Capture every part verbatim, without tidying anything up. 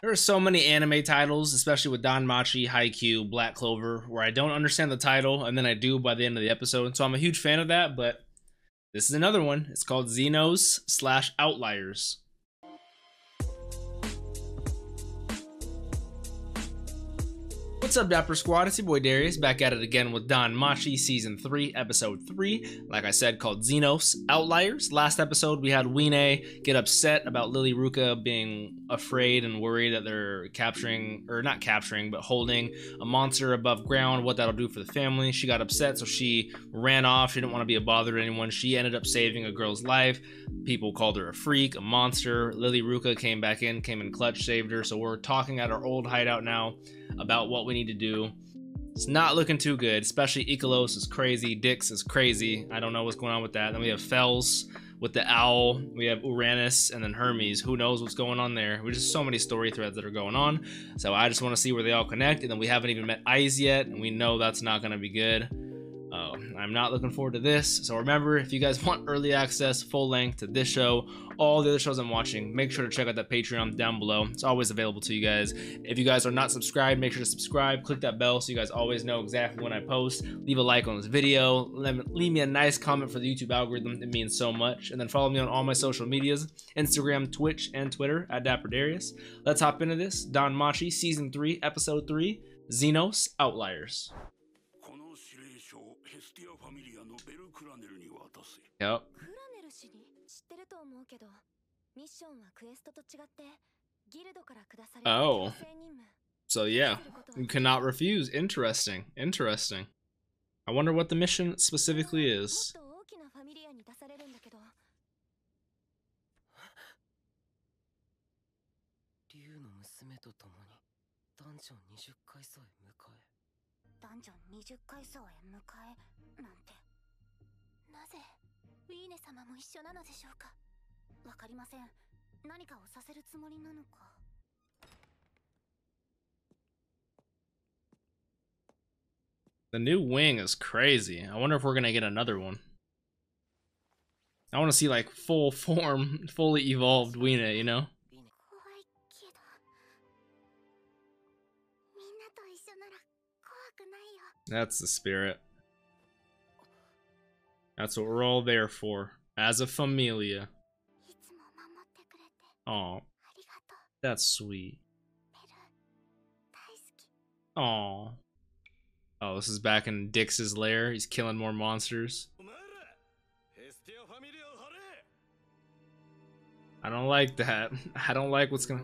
There are so many anime titles, especially with Danmachi, Haikyuu, Black Clover, where I don't understand the title, and then I do by the end of the episode. So I'm a huge fan of that, but this is another one. It's called Xenos slash Outliers. What's up, Dapper Squad? It's your boy Darius, back at it again with Danmachi Season three, Episode three. Like I said, called Xenos Outliers. Last episode, we had Wiene get upset about Lily Ruka being afraid and worried that they're capturing, or not capturing, but holding a monster above ground, what that'll do for the family. She got upset, so she ran off. She didn't want to be a bother to anyone. She ended up saving a girl's life. People called her a freak, a monster. Lily Ruka came back in, came in clutch, saved her. So we're talking at our old hideout now about what we need to do. It's not looking too good, especially Ikelos is crazy, Dix is crazy. I don't know what's going on with that. Then we have Fels with the owl, we have Uranus, and then Hermes. Who knows what's going on there? There's just so many story threads that are going on. So I just want to see where they all connect. And then we haven't even met Eyes yet, and we know that's not going to be good. Uh, I'm not looking forward to this. So remember, if you guys want early access, full length to this show, all the other shows I'm watching, make sure to check out that Patreon down below. It's always available to you guys. If you guys are not subscribed, make sure to subscribe, click that bell so you guys always know exactly when I post. Leave a like on this video, leave me a nice comment for the YouTube algorithm, it means so much. And then follow me on all my social medias, Instagram, Twitch, and Twitter at DapperDarius. Let's hop into this. Danmachi Season three, Episode three, Xenos Outliers. Yep. Oh. So yeah, you cannot refuse. Interesting. Interesting. I wonder what the mission specifically is. The new wing is crazy. I wonder if we're gonna get another one. I want to see like full form, fully evolved Wiene, you know? That's the spirit. That's what we're all there for, as a familia. Aw, that's sweet. Aw. Oh, this is back in Dix's lair. He's killing more monsters. I don't like that. I don't like what's gonna...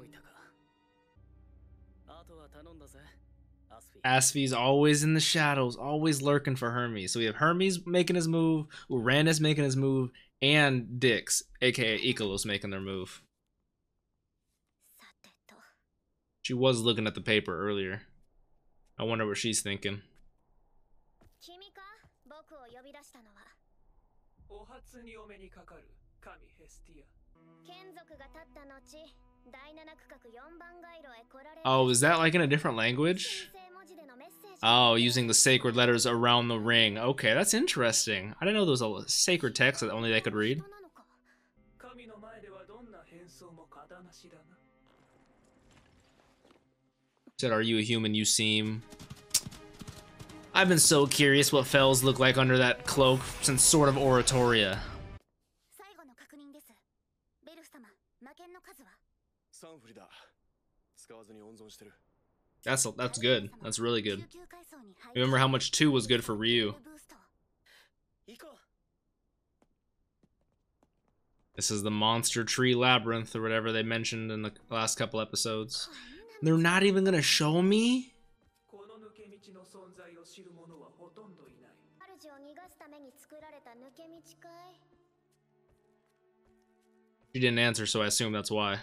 Asphy's always in the shadows, always lurking for Hermes. So we have Hermes making his move, Uranus making his move, and Dix, aka Ikelos, making their move. She was looking at the paper earlier. I wonder what she's thinking. Oh, is that like in a different language? Oh, using the sacred letters around the ring. Okay, that's interesting. I didn't know there was a sacred text that only they could read. Said, "Are you a human? You seem." I've been so curious what Fels look like under that cloak since Sword of Oratoria. That's that's good. That's really good. Remember how much two was good for Ryu. This is the monster tree labyrinth or whatever they mentioned in the last couple episodes. They're not even gonna show me? She didn't answer, so I assume that's why.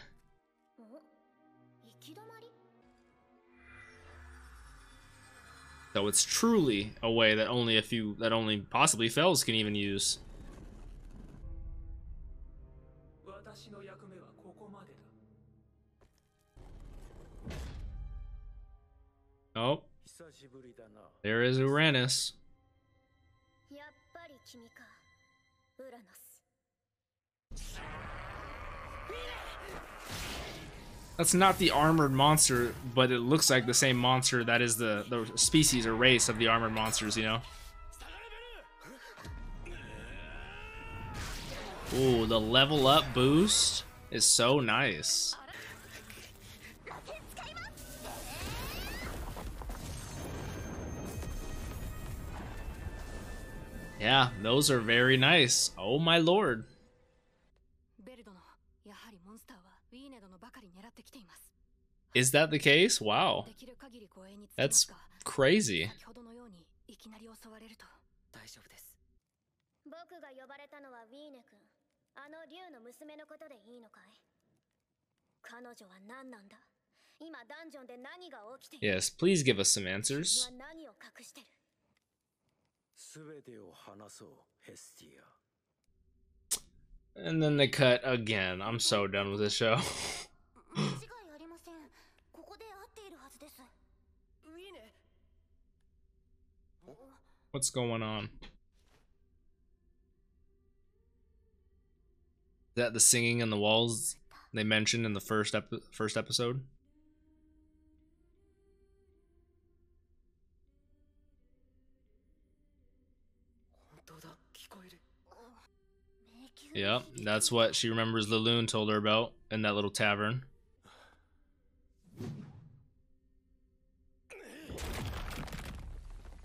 So it's truly a way that only a few, that only possibly Fels can even use. Oh, there is Uranus. That's not the armored monster, but it looks like the same monster that is the, the species or race of the armored monsters, you know? Ooh, the level up boost is so nice. Yeah, those are very nice. Oh my lord. Is that the case? Wow. That's crazy. Yes, please give us some answers. And then they cut again. I'm so done with this show. What's going on? Is that the singing on the walls they mentioned in the first ep first episode? Yep, that's what she remembers Leloon told her about in that little tavern.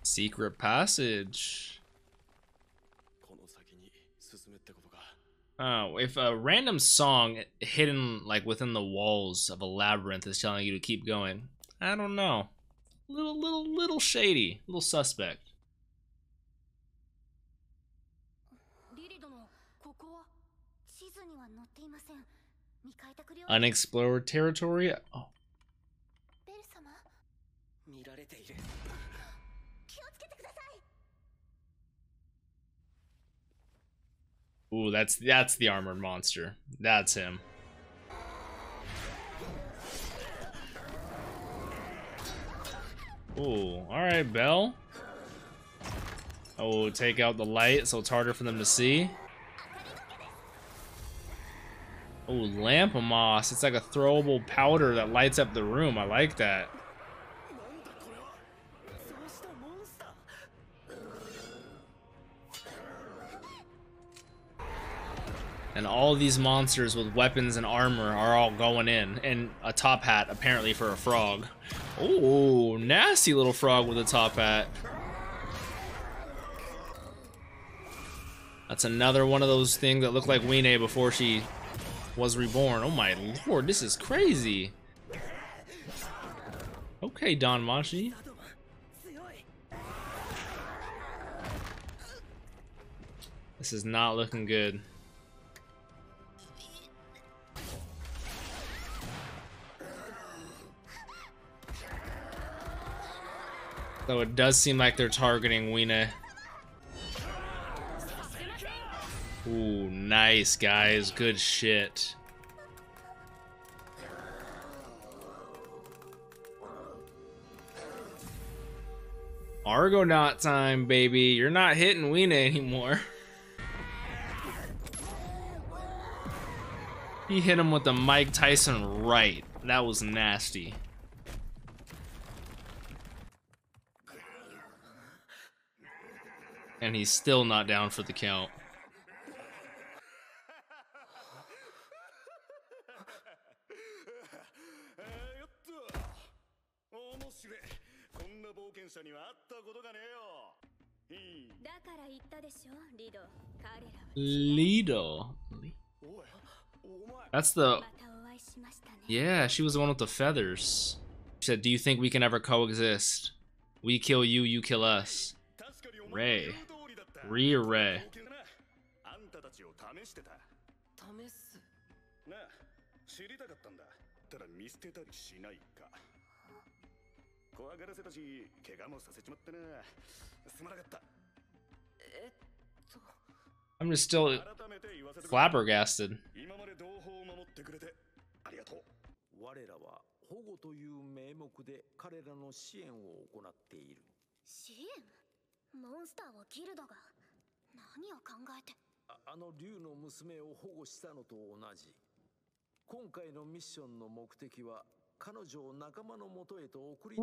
Secret passage. Oh, if a random song hidden like within the walls of a labyrinth is telling you to keep going, I don't know. Little, little, little shady, little suspect. Unexplored territory? Oh. Ooh, that's that's the armored monster. That's him. Ooh, alright, Belle. Oh, take out the light so it's harder for them to see. Oh, lamp moss. It's like a throwable powder that lights up the room. I like that. And all these monsters with weapons and armor are all going in. And a top hat, apparently, for a frog. Oh, nasty little frog with a top hat. That's another one of those things that looked like Wiene before she was reborn. Oh my lord, this is crazy. Okay, Danmachi. This is not looking good. Though it does seem like they're targeting Wiene. Ooh, nice, guys. Good shit. Argonaut time, baby. You're not hitting Wiene anymore. He hit him with the Mike Tyson right. That was nasty. And he's still not down for the count. Lido. That's the... Yeah, she was the one with the feathers. She said, do you think we can ever coexist? We kill you, you kill us. Ray. Re or Ray. I'm just still flabbergasted.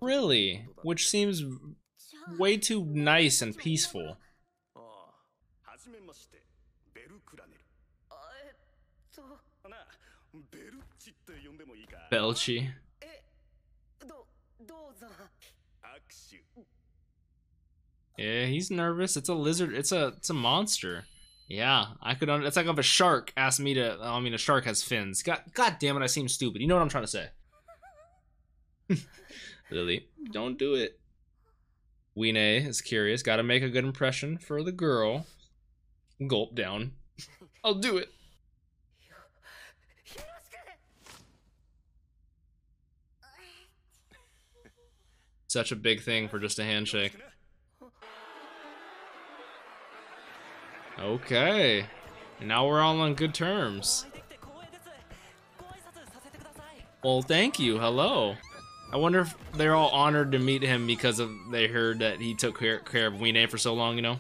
Really? Which seems way too nice and peaceful. Belchi. Yeah, he's nervous. It's a lizard. It's a it's a monster. Yeah, I could. It's like if a shark asked me to. I mean, a shark has fins. God, God damn it! I seem stupid. You know what I'm trying to say. Lily, don't do it. Wiene is curious. Got to make a good impression for the girl. Gulp down. I'll do it. Such a big thing for just a handshake. Okay, and now we're all on good terms. Well, thank you. Hello. I wonder if they're all honored to meet him because of they heard that he took care, care of Wiene for so long, you know?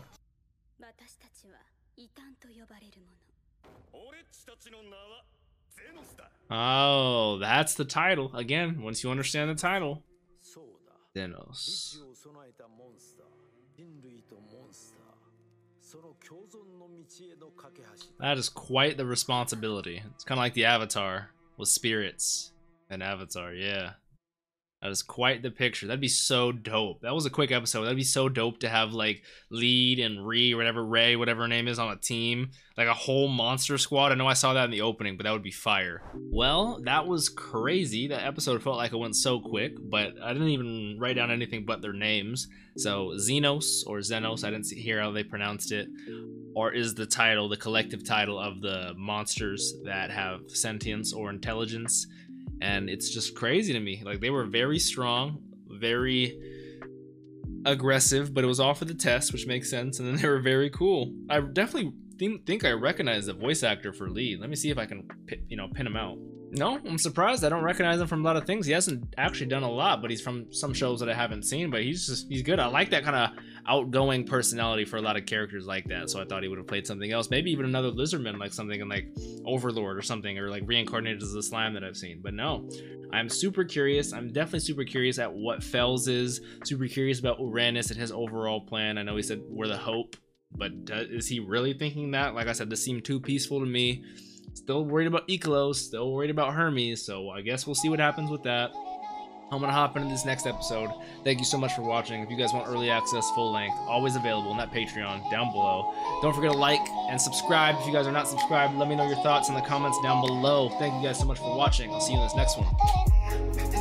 Oh, that's the title. Again, once you understand the title. Xenos. That is quite the responsibility. It's kind of like the Avatar with spirits and Avatar, yeah. That is quite the picture. That'd be so dope. That was a quick episode. That'd be so dope to have like Lead and Ree, whatever Ray, whatever her name is, on a team. Like a whole monster squad. I know I saw that in the opening, but that would be fire. Well, that was crazy. That episode felt like it went so quick, but I didn't even write down anything but their names. So Xenos or Xenos, I didn't hear how they pronounced it, or is the title, the collective title of the monsters that have sentience or intelligence. And it's just crazy to me. Like, they were very strong, very aggressive, but it was all for the test, which makes sense. And then they were very cool. I definitely th think I recognize the voice actor for Lee. Let me see if I can, you know, pin him out. No, I'm surprised. I don't recognize him from a lot of things. He hasn't actually done a lot, but he's from some shows that I haven't seen. But he's just, he's good. I like that kind of outgoing personality for a lot of characters like that. So I thought he would have played something else. Maybe even another Lizardman, like something in like Overlord or something, or like reincarnated as a slime that I've seen. But no, I'm super curious. I'm definitely super curious at what Fels is. Super curious about Uranus and his overall plan. I know he said we're the hope, but does, is he really thinking that? Like I said, this seemed too peaceful to me. Still worried about Ikelos, still worried about Hermes, so I guess we'll see what happens with that. I'm gonna hop into this next episode. Thank you so much for watching. If you guys want early access, full length, always available on that Patreon down below. Don't forget to like and subscribe. If you guys are not subscribed, let me know your thoughts in the comments down below. Thank you guys so much for watching. I'll see you in this next one.